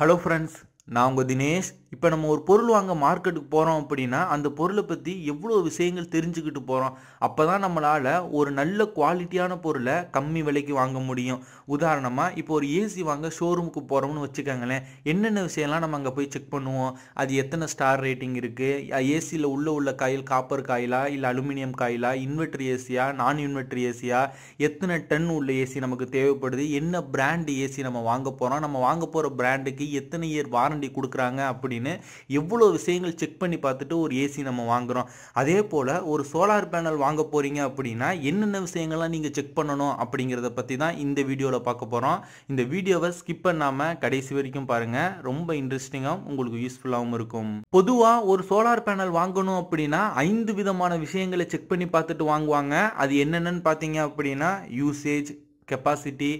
Hello friends, நான் உங்க தினேஷ். இப்போ நம்ம ஒரு பொருள் வாங்க மார்க்கெட்டுக்கு போறோம் அப்படினா அந்த பொருளை பத்தி எவ்வளவு விஷயங்கள் தெரிஞ்சுக்கிட்டு போறோம். அப்பதான் நம்மளால ஒரு நல்ல குவாலிட்டியான பொருளை கம்மி விலைக்கு வாங்க முடியும். உதாரணமா இப்போ ஒரு ஏசி வாங்க ஷோரூமுக்கு போறோம்னு வெச்சுக்கங்களேன். என்னென்ன விஷயம்லாம் நம்ம அங்க போய் செக் பண்ணுவோம்? அது எத்தனை ஸ்டார் ரேட்டிங் இருக்கு? ஏசில உள்ள காயில் காப்பர் காயிலா இல்ல அலுமினியம் காயிலா? இன்வெர்ட்டர் ஏசியா நான் இன்வெர்ட்டர் ஏசியா? எத்தனை டன் உள்ள ஏசி நமக்கு தேவைப்படுது? என்ன பிராண்ட் ஏசி நம்ம வாங்க போறோம்? நம்ம வாங்க போற பிராண்டுக்கு எத்தனை இயர் வாரண்டி கொடுக்குறாங்க அப்படின்னு எவ்வளவு விஷயங்கள் செக் பண்ணி பார்த்துட்டு ஒரு ஏசி நம்ம வாங்குறோம். அதே போல ஒரு சோலார் பேனல் வாங்க போறீங்க அப்படின்னா என்னென்ன விஷயங்கள்லாம் நீங்க செக் பண்ணணும் அப்படிங்கிறத பத்தி தான் இந்த வீடியோல பார்க்க போறோம். இந்த வீடியோவை ஸ்கிப் பண்ணாம கடைசி வரைக்கும் பாருங்க. ரொம்ப இன்ட்ரெஸ்டிங்கா உங்களுக்கு யூஸ்ஃபுல்லாகவும் இருக்கும். பொதுவா ஒரு சோலார் பேனல் வாங்கணும் அப்படின்னா 5 விதமான விஷயங்களை செக் பண்ணி பார்த்துட்டு வாங்குவாங்க. அது என்னென்னு பார்த்தீங்க அப்படின்னா usage, capacity,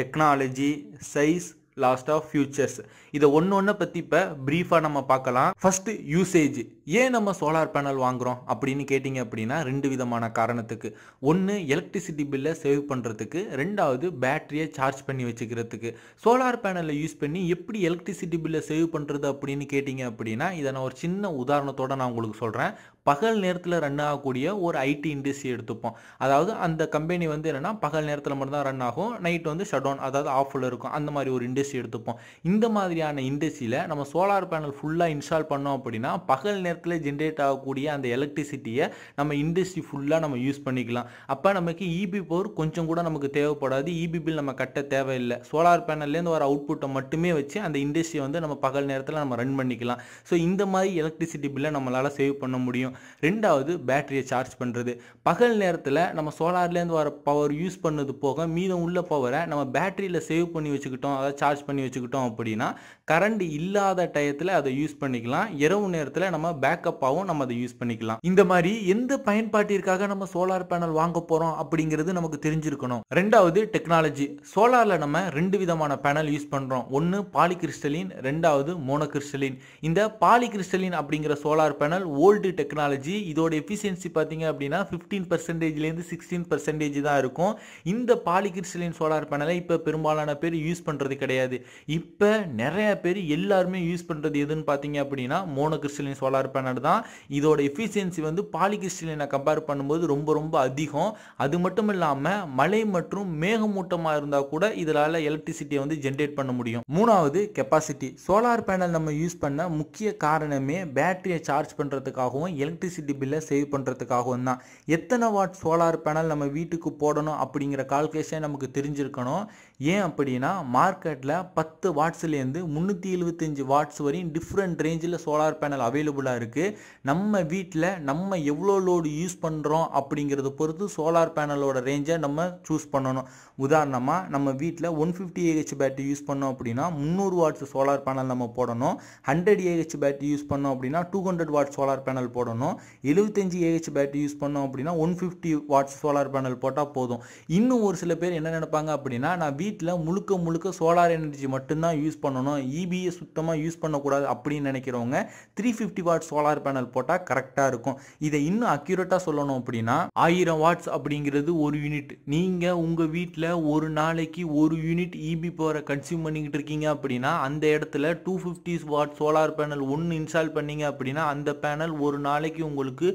technology, size, last of features. இதை ஒன்னொன்ன பத்தி இப்ப பிரீஃபா நம்ம பார்க்கலாம். First, usage. ஏன் நம்ம சோலார் பேனல் வாங்குறோம் அப்படின்னு கேட்டிங்க அப்படின்னா 2 விதமான காரணத்துக்கு. ஒன்று, எலக்ட்ரிசிட்டி பில்லை சேவ் பண்ணுறதுக்கு. ரெண்டாவது, பேட்டரியை சார்ஜ் பண்ணி வச்சுக்கிறதுக்கு. சோலார் பேனலை யூஸ் பண்ணி எப்படி எலக்ட்ரிசிட்டி பில்லை சேவ் பண்ணுறது அப்படின்னு கேட்டிங்க அப்படின்னா இதை நான் ஒரு சின்ன உதாரணத்தோடு நான் உங்களுக்கு சொல்கிறேன். பகல் நேரத்தில் ரன் ஆகக்கூடிய ஒரு ஐடி இண்டஸ்ட்ரி எடுத்துப்போம். அதாவது அந்த கம்பெனி என்னென்னா பகல் நேரத்தில் மட்டும்தான் ரன் ஆகும், நைட் ஷட் டவுன், அதாவது ஆஃபில் இருக்கும். அந்த மாதிரி ஒரு இண்டஸ்ட்ரி எடுத்துப்போம். இந்த மாதிரியான இண்டஸ்ட்ரியில் நம்ம சோலார் பேனல் ஃபுல்லாக இன்ஸ்டால் பண்ணோம் அப்படின்னா பகல் நேரத்தில் ஜென்ரேட் ஆகக்கூடிய அந்த எலக்ட்ரிசிட்டியை நம்ம இண்டஸ்ட்ரி ஃபுல்லாக நம்ம யூஸ் பண்ணிக்கலாம். அப்போ நமக்கு இபி பவர் கொஞ்சம் கூட நமக்கு தேவைப்படாது. இபி பில் நம்ம கட்ட தேவையில்லை. சோலார் பேனல்லேருந்து வர அவுட்புட்டை மட்டுமே வச்சு அந்த இண்டஸ்ட்ரியை நம்ம பகல் நேரத்தில் நம்ம ரன் பண்ணிக்கலாம். ஸோ இந்த மாதிரி எலக்ட்ரிசிட்டி பில்லை நம்மளால் சேவ் பண்ண முடியும். ரெண்டாவது, பேட்டரியை சார்ஜ் பண்ணுறது. பகல் நேரத்தில் நம்ம சோலார்லேருந்து வர பவர் யூஸ் பண்ணது போக மீதம் உள்ள பவரை நம்ம பேட்டரியில் சேவ் பண்ணி வச்சுக்கிட்டோம், அதை சார்ஜ் பண்ணி வச்சுக்கிட்டோம் அப்படின்னா கரண்ட் இல்லாத டயத்தில் அதை யூஸ் பண்ணிக்கலாம். இரவு நேரத்தில் நம்ம பேக்கப்பாகவும் நம்ம அதை யூஸ் பண்ணிக்கலாம். இந்த மாதிரி எந்த பயன்பாட்டிற்காக நம்ம சோலார் பேனல் வாங்க போகிறோம் அப்படிங்கிறது நமக்கு தெரிஞ்சிருக்கணும். ரெண்டாவது, டெக்னாலஜி. சோலாரில் நம்ம 2 விதமான பேனல் யூஸ் பண்ணுறோம். ஒன்று பாலிகிறிஸ்டலின், ரெண்டாவது மோனோகிறிஸ்டலின். இந்த பாலிகிறிஸ்டலின் அப்படிங்கிற சோலார் பேனல் ஓல்டு டெக்னாலஜி. இதோட எஃபிஷியன்சி பார்த்தீங்க அப்படின்னா 15%லேருந்து 16% தான் இருக்கும். இந்த பாலிகிறிஸ்டலின் சோலார் பேனலை இப்போ பெரும்பாலான பேர் யூஸ் பண்ணுறது கிடையாது. இப்போ நிறைய பேர் எல்லாருமே யூஸ் பண்ணுறது எதுன்னு பார்த்தீங்க அப்படின்னா மோனோகிறிஸ்டலின் சோலார் பேனல் தான். இதோட எஃபிஷியன்சி பாலிகிறிஸ்டலினை கம்பேர் பண்ணும்போது ரொம்ப ரொம்ப அதிகம். அது மட்டும் இல்லாமல் மழை மற்றும் மேகமூட்டமாக இருந்தால் கூட இதனால் எலக்ட்ரிசிட்டியை ஜென்ரேட் பண்ண முடியும். மூணாவது, கெப்பாசிட்டி. சோலார் பேனல் நம்ம யூஸ் பண்ண முக்கிய காரணமே பேட்டரியை சார்ஜ் பண்ணுறதுக்காகவும் எலக்ட்ரிசிட்டி பில்லை சேவ் பண்ணுறதுக்காகவும் தான். எத்தனை வாட் சோலார் பேனல் நம்ம வீட்டுக்கு போடணும் அப்படிங்கிற கால்குலேஷன் நமக்கு தெரிஞ்சிருக்கணும். ஏன் அப்படின்னா மார்க்கெட்டில் 10 வாட்ஸ்லேருந்து 375 வாட்ஸ் வரையும் டிஃப்ரெண்ட் ரேஞ்சில் சோலார் பேனல் அவைலபிளாக இருக்குது. நம்ம வீட்டில் நம்ம எவ்வளோ லோடு யூஸ் பண்ணுறோம் அப்படிங்கிறத பொறுத்து சோலார் பேனலோட ரேஞ்சை நம்ம சூஸ் பண்ணணும். உதாரணமாக நம்ம வீட்டில் 150 Ah பேட்டரி யூஸ் பண்ணோம் அப்படின்னா 300 வாட்ஸ் சோலார் பேனல் நம்ம போடணும். 100 Ah பேட்டரி யூஸ் பண்ணோம் அப்படின்னா 200 வாட்ஸ் சோலார் பேனல் போடணும். 75 Ah பேட்டரி யூஸ் பண்ணோம் அப்படின்னா 150 வாட்ஸ் சோலார் பேனல் போட்டால் போதும். இன்னும் ஒரு சில பேர் என்ன நினைப்பாங்க அப்படின்னா நான் வீட்டில் முழுக்க முழுக்க சோலார் எனர்ஜி மட்டும்தான் யூஸ் பண்ணணும், இபியை சுத்தமாக யூஸ் பண்ணக்கூடாது அப்படின்னு நினைக்கிறவங்க 350 வாட்ஸ் சோலார் பேனல் போட்டால் கரெக்டாக இருக்கும். இதை இன்னும் அக்யூரேட்டாக சொல்லணும் அப்படின்னா 1000 வாட்ஸ் அப்படிங்கிறது ஒரு யூனிட். நீங்கள் உங்கள் வீட்டில் ஒரு நாளைக்கு ஒரு யூனிட் இபி பவரை கன்சியூம் பண்ணிக்கிட்டு இருக்கீங்க அப்படின்னா அந்த இடத்துல 250 வாட் சோலார் பேனல் ஒன்று இன்ஸ்டால் பண்ணீங்க அப்படின்னா அந்த பேனல் ஒரு நாளைக்கு உங்களுக்கு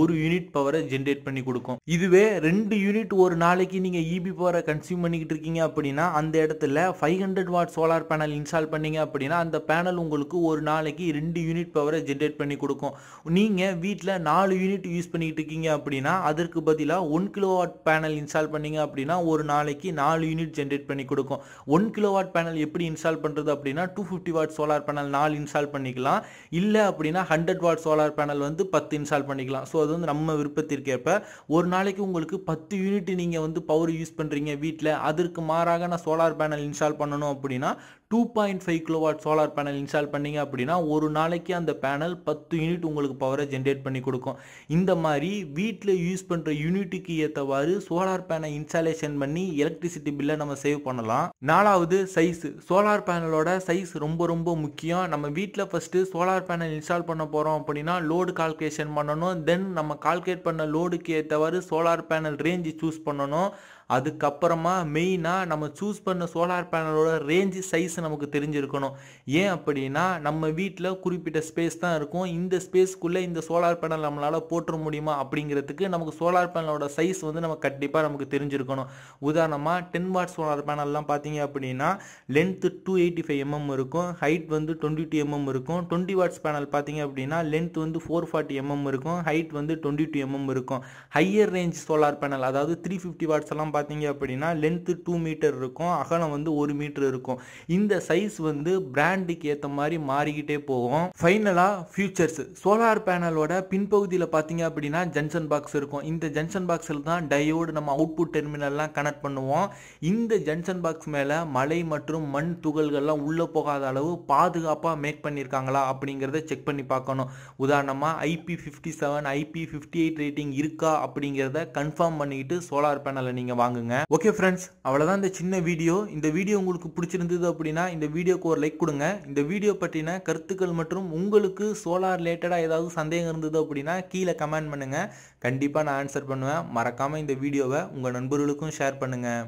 ஒரு யூனிட் பவரை ஜென்ரேட் பண்ணி கொடுக்கும். இதுவே 2 யூனிட் ஒரு நாளைக்கு நீங்கள் இபி பவரை கன்சியூம் பண்ணிக்கிட்டு இருக்கீங்க அப்படின்னா அந்த இடத்துல 500 வாட் சோலார் பேனல் இன்ஸ்டால் பண்ணீங்க அப்படின்னா அந்த பேனல் உங்களுக்கு ஒரு நாளைக்கு 2 யூனிட் பவரை ஜென்ரேட் பண்ணி கொடுக்கும். நீங்கள் வீட்டில் 4 யூனிட் யூஸ் பண்ணிக்கிட்டு இருக்கீங்க அப்படின்னா அதற்கு பதிலாக 1 kW பேனல் இன்ஸ்டால் பண்ணீங்க அப்படின்னா ஒரு நாளைக்கு 4 யூனிட் ஜென்ரேட் பண்ணி கொடுக்கும். 1 kW பேனல் எப்படி இன்ஸ்டால் பண்ணுறது அப்படின்னா 250 வாட் சோலார் பேனல் 4 இன்ஸ்டால் பண்ணிக்கலாம். இல்லை அப்படின்னா 100 வாட் சோலார் பேனல் 10 இன்ஸ்டால் பண்ணிக்கலாம். ஸோ அது நம்ம விருப்பத்திற்கேற்ப ஒரு நாளைக்கு உங்களுக்கு 10 யூனிட் நீங்கள் பவர் யூஸ் பண்ணுறீங்க வீட்டில். அதற்கு மாறாக நான் சோலார் பேனல் இன்ஸ்டால் பண்ணணும் அப்படின்னா 2.5 kW சோலார் பேனல் இன்ஸ்டால் பண்ணிங்க அப்படின்னா ஒரு நாளைக்கு அந்த பேனல் 10 யூனிட் உங்களுக்கு பவரை ஜென்ரேட் பண்ணி கொடுக்கும். இந்த மாதிரி வீட்டில் யூஸ் பண்ணுற யூனிட்டுக்கு ஏற்றவாறு சோலார் பேனல் இன்ஸ்டாலேஷன் பண்ணி எலக்ட்ரிசிட்டி பில்லை நம்ம சேவ் பண்ணலாம். 4வது, சைஸ். சோலார் பேனலோட சைஸ் ரொம்ப ரொம்ப முக்கியம். நம்ம வீட்டில் ஃபஸ்ட்டு சோலார் பேனல் இன்ஸ்டால் பண்ண போகிறோம் அப்படின்னா லோடு கால்குலேஷன் பண்ணணும். தென் நம்ம கால்குலேட் பண்ண லோடுக்கு ஏற்றவாறு சோலார் பேனல் ரேஞ்சு சூஸ் பண்ணணும். அதுக்கப்புறமா மெயினாக நம்ம சூஸ் பண்ண சோலார் பேனலோட ரேஞ்ச் சைஸ் நமக்கு தெரிஞ்சிருக்கணும். ஏன் அப்படின்னா நம்ம வீட்டில் குறிப்பிட்ட ஸ்பேஸ் தான் இருக்கும், இந்த ஸ்பேஸ்க்குள்ளே இந்த சோலார் பேனல் நம்மளால் போட்டுற முடியுமா அப்படிங்கிறதுக்கு நமக்கு சோலார் பேனலோட சைஸ் வந்து நம்ம கண்டிப்பாக நமக்கு தெரிஞ்சிருக்கணும். உதாரணமாக 10 வாட் சோலார் பேனல்லாம் பார்த்தீங்க அப்படின்னா லென்த்து 285 mm இருக்கும், ஹைட் வந்து 22 mm இருக்கும். 20 வாட்ஸ் பேனல் பார்த்தீங்க அப்படின்னா லென்த் வந்து 440 mm இருக்கும், ஹைட் வந்து 22 mm இருக்கும். ஹையர் ரேஞ்ச் சோலார் பேனல் அதாவது 350 வாட்ஸ் எல்லாம் பார்த்தீங்க அப்படின்னா லென்த் 2 மீட்டர் இருக்கும், அகலம் வந்து 1 மீட்டர் இருக்கும். இந்த சைஸ் வந்து பிராண்டுக்கு ஏற்ற மாதிரி மாறிக்கிட்டே போகும். ஃபைனலாக ஃபியூச்சர்ஸ், சோலார் பேனலோட பின்பகுதியில் பார்த்தீங்க அப்படின்னா ஜங்ஷன் பாக்ஸ் இருக்கும். இந்த ஜங்ஷன் பாக்ஸில் தான் டயோடு நம்ம அவுட்புட் டெர்மினல்லாம் கனெக்ட் பண்ணுவோம். இந்த ஜங்ஷன் பாக்ஸ் மேலே மழை மற்றும் மண் துகள்கள்லாம் உள்ளே போகாத அளவு பாதுகாப்பாக மேக் பண்ணியிருக்காங்களா அப்படிங்கிறத செக் பண்ணி பார்க்கணும். உதாரணமாக IP57 IP58 ரேட்டிங் இருக்கா அப்படிங்கிறத கன்ஃபார்ம் பண்ணிக்கிட்டு சோலார் பேனலை நீங்கள் வாங்குங்க. ஓகே ஃப்ரெண்ட்ஸ், அவ்வளோதான் இந்த சின்ன வீடியோ. இந்த வீடியோ உங்களுக்கு பிடிச்சிருந்தது அப்படின்னா இந்த வீடியோக்கு ஒரு லைக் கொடுங்க. இந்த வீடியோ பற்றின கருத்துக்கள் மற்றும் உங்களுக்கு சோலார் ரிலேட்டடாக ஏதாவது சந்தேகம் இருந்தது அப்படின்னா கீழே கமெண்ட் பண்ணுங்கள், கண்டிப்பாக நான் ஆன்சர் பண்ணுவேன். மறக்காமல் இந்த வீடியோவை உங்கள் நண்பர்களுக்கும் ஷேர் பண்ணுங்கள்.